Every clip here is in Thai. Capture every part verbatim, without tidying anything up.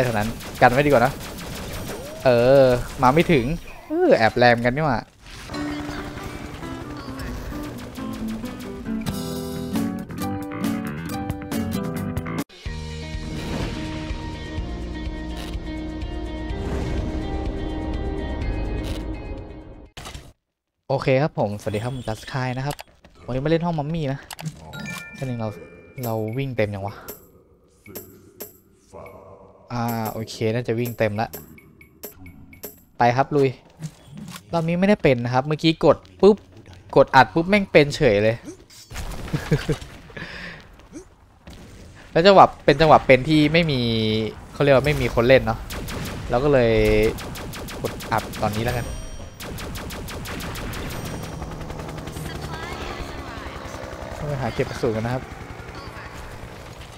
ล้ๆเท่านั้นกันไว้ดีกว่านะเออมาไม่ถึงเออแอบแรมกันนี่หว่าโอเคครับผมสวัสดีครับผมจัสคายนะครับวันนี้มาเล่นห้องมัมมี่นะชั้นหนึ่งเราเราวิ่งเต็มยังวะอ่าโอเคน่าจะวิ่งเต็มละไปครับลุยรอบนี้ไม่ได้เป็นนะครับเมื่อกี้กดปุ๊บกดอัดปุ๊บแม่งเป็นเฉยเลย แล้วจังหวะเป็นจังหวะเป็นที่ไม่มีเขาเรียกว่าไม่มีคนเล่นเนาะเราก็เลยกดอัดตอนนี้แล้วกันไปหาเก็บกระสุนกันนะครับ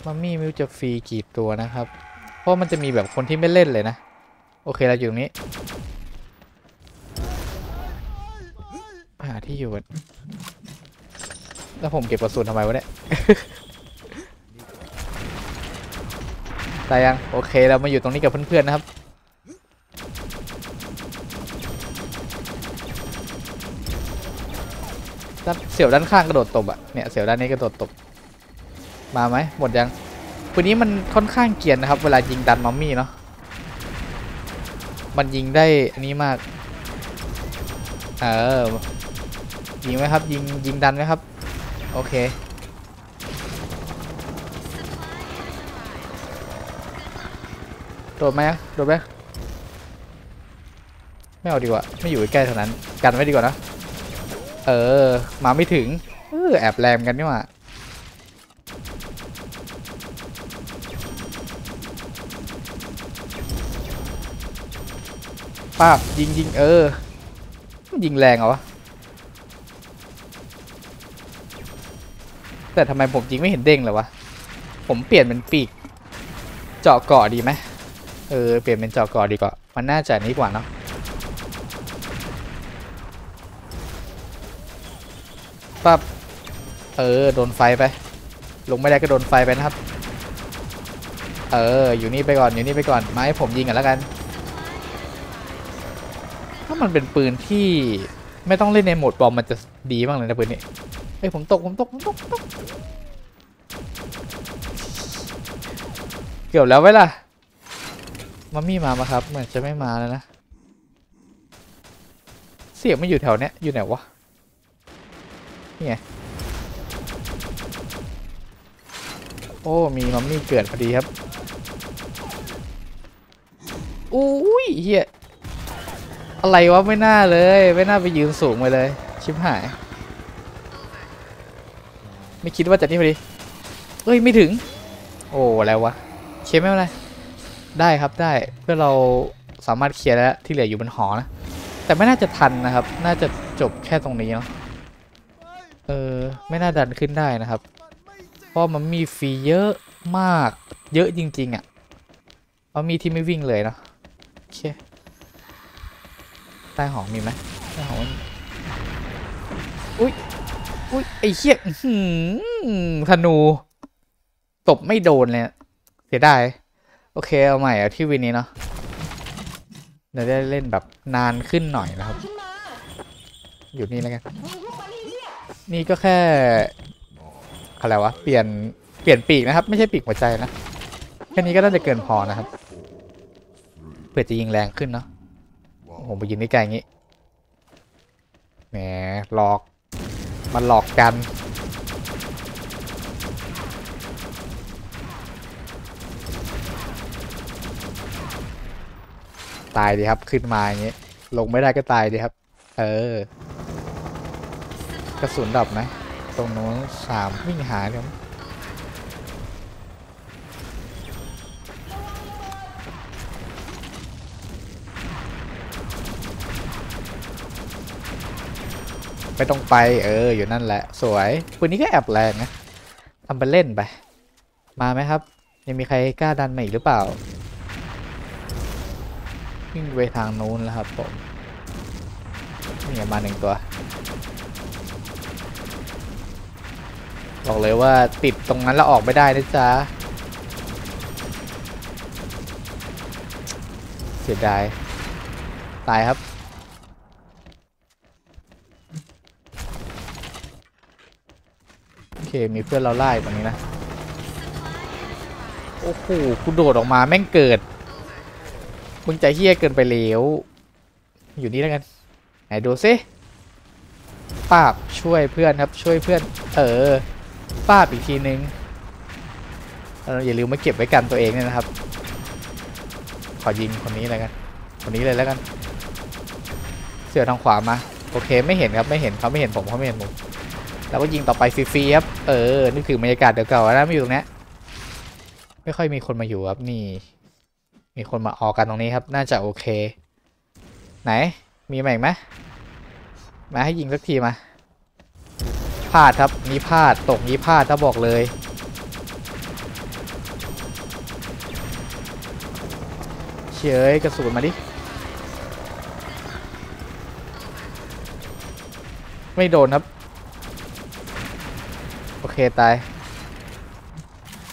มัมมี่มิวจะฟรีกี่ตัวนะครับเพราะมันจะมีแบบคนที่ไม่เล่นเลยนะโอเคเราอยู่ตรงนี้หาที่อยู่กันแล้วผมเก็บกระสุนทำไมวะเนี่ย ตายยังโอเคเรามาอยู่ตรงนี้กับเพื่อนๆนะครับเสี่ยวด้านข้างกระโดดตบอ่ะเนี่ยเสี่ยวด้านนี้กระโดดตบมาไหมหมดยังปืนนี้มันค่อนข้างเกรียนนะครับเวลายิงดันมัมมี่เนาะมันยิงได้อันนี้มากเออยิงไหมครับยิงยิงดันไหมครับโอเคโดดไหมโดดไหมไม่เอาดีกว่าไม่อยู่ใกล้เท่านั้นกันไว้ดีกว่านะเออมาไม่ถึงเออแอบแรมกันนี่หว่าป้าบยิงยิงเออยิงแรงเหรอวะแต่ทำไมผมยิงไม่เห็นเด้งเลยวะผมเปลี่ยนเป็นปีกเจาะเกาะดีไหมเออเปลี่ยนเป็นเจาะเกาะดีกว่ามันน่าจะนี้กว่าเนาะปั๊บเออโดนไฟไปลงไม่ได้ก็โดนไฟไปนะครับเอออยู่นี่ไปก่อนอยู่นี่ไปก่อนมาให้ผมยิงกันแล้วกันถ้ามันเป็นปืนที่ไม่ต้องเล่นในโหมดบอมมันจะดีมากเลยนะปืนนี้เฮ้ยผมตกผมตกผมตกตกเกือบแล้วไว้ล่ะมัมมี่มามาครับเหมือนจะไม่มาแล้วนะเสียงไม่อยู่แถวเนี้ยอยู่ไหนวะโอ้มีมัมมี่เกิดพอดีครับอุ้ยเฮียอะไรวะไม่น่าเลยไม่น่าไปยืนสูงไปเลยชิบหายไม่คิดว่าจะนี่พอดีเอ้ยไม่ถึงโอ้อะไรวะเคลียร์ไม่เป็นไรได้ครับได้เพื่อเราสามารถเคลียร์แล้วที่เหลืออยู่บนหอนะแต่ไม่น่าจะทันนะครับน่าจะจบแค่ตรงนี้เนาะเออไม่น่าดันขึ้นได้นะครับเพราะมันมีฟรีเยอะมากเยอะจริงๆอ่ะมันมีที่ไม่วิ่งเลยเนาะโอเคใต้หอมีไหมใต้หออุ้ยอุ้ยไอ้เหี้ยธนูตบไม่โดนเลยเสียดายโอเคเอาใหม่เอาที่วินนี้เนาะเดี๋ยวได้เล่นแบบนานขึ้นหน่อยนะครับหยุดนี่แล้วกันนี่ก็แค่อะไรวะเปลี่ยนเปลี่ยนปีกนะครับไม่ใช่ปีกหัวใจนะแค่นี้ก็น่าจะเกินพอนะครับเพื่อจะยิงแรงขึ้นเนาะผมไปยิงนี่ไกลอย่างงี้แหมหลอกมันหลอกกันตายดีครับขึ้นมาอย่างงี้ลงไม่ได้ก็ตายดีครับเออกระสุนดับไหมตรงโน้นสามวิ่งหาเนี่ยไม่ต้องไปเอออยู่นั่นแหละสวยปืนนี้ก็แอบแรงนะทำไปเล่นไปมาไหมครับยังมีใครกล้าดันมาอีกหรือเปล่าวิ่งไปทางโน้นแล้วครับผมนี่มาหนึ่งตัวบอกเลยว่าติดตรงนั้นแล้วออกไม่ได้นะจ๊ะ เสียดายตายครับโอเคมีเพื่อนเราไล่ตรงนี้นะโอ้โหกูโดดออกมาแม่งเกิดมึงใจเฮี้ยเกินไปแล้วอยู่นี่แล้วกันไหนดูซิปาบช่วยเพื่อนครับช่วยเพื่อนเออปาบอีกทีนึงอย่าลืมมาเก็บไว้กันตัวเองเนี่ยนะครับขอยิงคนนี้เลยกันคนนี้เลยแล้วกันเสือทางขวามาโอเคไม่เห็นครับไม่เห็นเขาไม่เห็นผมเขาไม่เห็นผมแล้วก็ยิงต่อไปฟรีๆครับเออนี่คือบรรยากาศเดี๋ยวเก่านะไม่อยู่ตรงนี้ไม่ค่อยมีคนมาอยู่ครับนี่มีคนมาออกกันตรงนี้ครับน่าจะโอเคไหนมีไหมไหมมาให้ยิงสักทีมาพลาดครับนี่พลาดตกนี่พลาดถ้าบอกเลยเฉยกระสุนมาดิไม่โดนครับโอเคตาย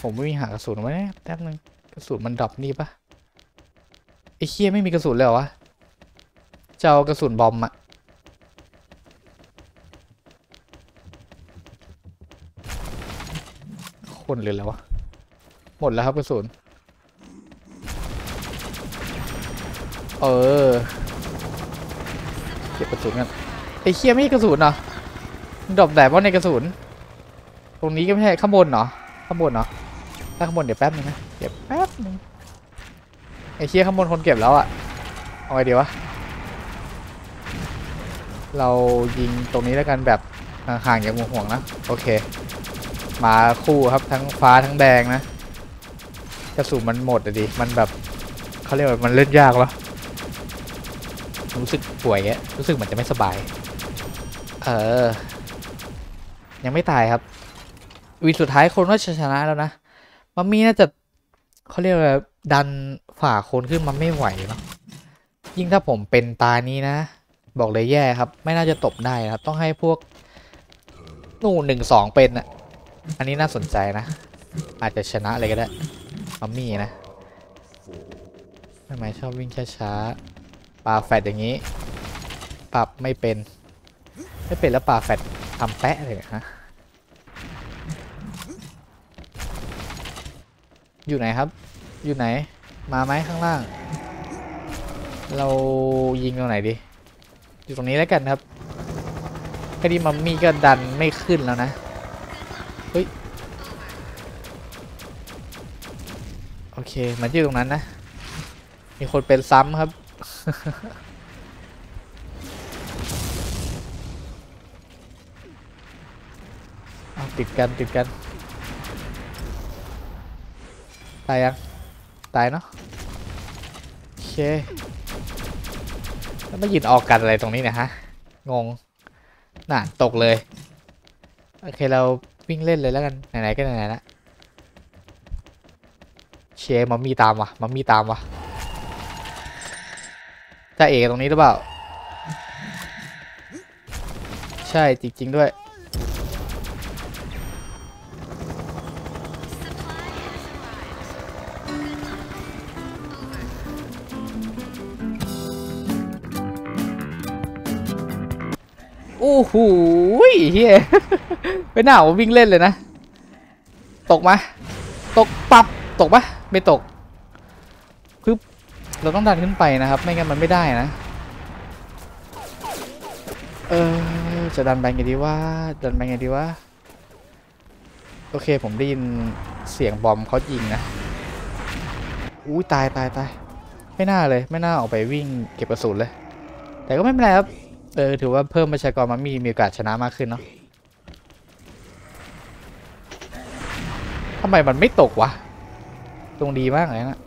ผมไม่มีหากระสุนมาเนี่ยแป๊บนึงกระสุนมันดรอปนี่ปะไอ้เคี้ยไม่มีกระสุนเลยเหรอวะจะเอากระสุนบอมอะคนเลยแล้ววะหมดแล้วครับกระสุนเออเก็บกระสุนกันไอ้เคี้ยไม่มีกระสุนเหรอดรอปแต่ว่าในกระสุนตรงนี้ก็ไม่ใช่ข้างบนเหรอข้างบนเหรอถ้าข้างบนเดี๋ยวแป๊บนึงนะเดี๋ยวแป๊บนึงไอ้เคี้ยข้างบนคนเก็บแล้วอะเอาไงดีวะเรายิงตรงนี้แล้วกันแบบห่างๆอย่างห่วงๆนะโอเคมาคู่ครับทั้งฟ้าทั้งแดงนะกระสุนมันหมดอะดิมันแบบเขาเรียกว่ามันเล่นยากแล้วรู้สึกป่วยเงี้ยรู้สึกเหมือนจะไม่สบายเออยังไม่ตายครับวีสุดท้ายคนก็ชนะแล้วนะมัมมี่น่าจะเขาเรียกว่าดันฝ่าคนขึ้นมันไม่ไหวเนาะยิ่งถ้าผมเป็นตานี้นะบอกเลยแย่ครับไม่น่าจะตบได้นะครับต้องให้พวกหนูหนึ่งสองเป็นนะอันนี้น่าสนใจนะอาจจะชนะอะไรก็ได้มัมมี่นะทำไมชอบวิ่งช้าๆปลาแฟดอย่างนี้ปรับไม่เป็นไม่เป็นแล้วปลาแฟดทำแปะเลยฮะอยู่ไหนครับอยู่ไหนมาไหมข้างล่างเรายิงตรงไหนดีอยู่ตรงนี้แล้วกันครับแค่นี้มัมมี่ก็ดันไม่ขึ้นแล้วนะเฮ้ยโอเคมันอยู่ตรงนั้นนะมีคนเป็นซ้ำครับ เอาติดกันติดกันตายยังตายเนาะโอเคแล้วมายืนออกกันอะไรตรงนี้เนี่ยฮะงงน่ะตกเลยโอเคเราวิ่งเล่นเลยแล้วกันไหนๆก็ไหนๆละเชยมัมมี่ตามวะมัมมี่ตามวะจะเอกตรงนี้หรือเปล่าใช่จริงๆด้วยโอ้โหเฮียไปหน้าผมวิ่งเล่นเลยนะตกมาตกปับตกปะไม่ตกคือเราต้องดันขึ้นไปนะครับไม่งั้นมันไม่ได้นะเออจะดันไปไงดีว่าดันไปไงดีว่าโอเคผมได้ยินเสียงบอมเขายิงนะอู้ตายตายตายไม่น่าเลยไม่น่าออกไปวิ่งเก็บกระสุนเลยแต่ก็ไม่เป็นไรครับเออถือว่าเพิ่มประชากรมันมีมีโอกาสชนะมากขึ้นเนาะทำไมมันไม่ตกวะตรงดีมากเลยนะ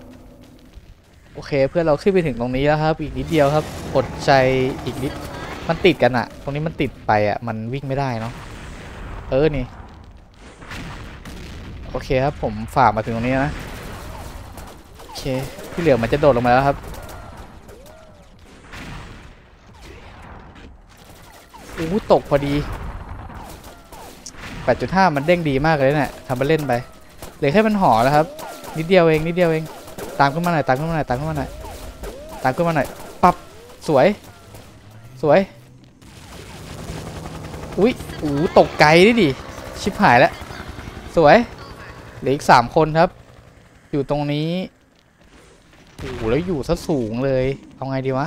โอเคเพื่อนเราขึ้นไปถึงตรงนี้แล้วครับอีกนิดเดียวครับอดใจอีกนิดมันติดกันอะตรงนี้มันติดไปอะมันวิ่งไม่ได้เนาะเออนี่โอเคครับผมฝ่ามาถึงตรงนี้นะโอเคที่เหลือมันจะโดดลงมาแล้วครับอู้ตกพอดี แปดจุดห้า มันเด้งดีมากเลยเนี่ยทำมาเล่นไปเหลือแค่มันห่อแล้วครับนิดเดียวเองนิดเดียวเองตามขึ้นมาหน่อยตามขึ้นมาหน่อยตามขึ้นมาหน่อย ตามขึ้นมาหน่อยปับสวยสวยอุ้ยโอ้ตกไกลดิดิชิบหายแล้วสวยเหลืออีกสามคนครับอยู่ตรงนี้โอ้แล้วอยู่ซะสูงเลยเอาไงดีวะ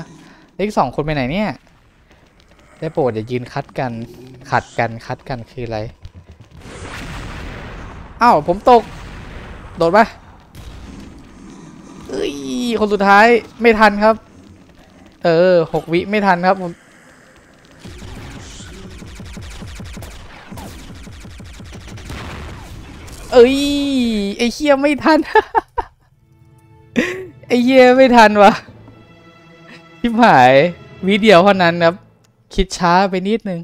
เหลืออีกสองคนไปไหนเนี่ยได้โปรดอย่ายืนคัดกันขัดกันคัดกันคืออะไรอ้าวผมตกโดดไปเอ้ยคนสุดท้ายไม่ทันครับเออหกวิไม่ทันครับผมเอ้ยไอเหี้ยไม่ทัน ไอเหี้ยไม่ทันวะชิบหายวิเดียวเท่านั้นครับคิดช้าไปนิดนึง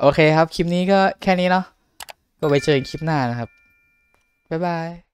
โอเคครับคลิปนี้ก็แค่นี้เนาะก็ไปเจอกันคลิปหน้านะครับบ๊ายบาย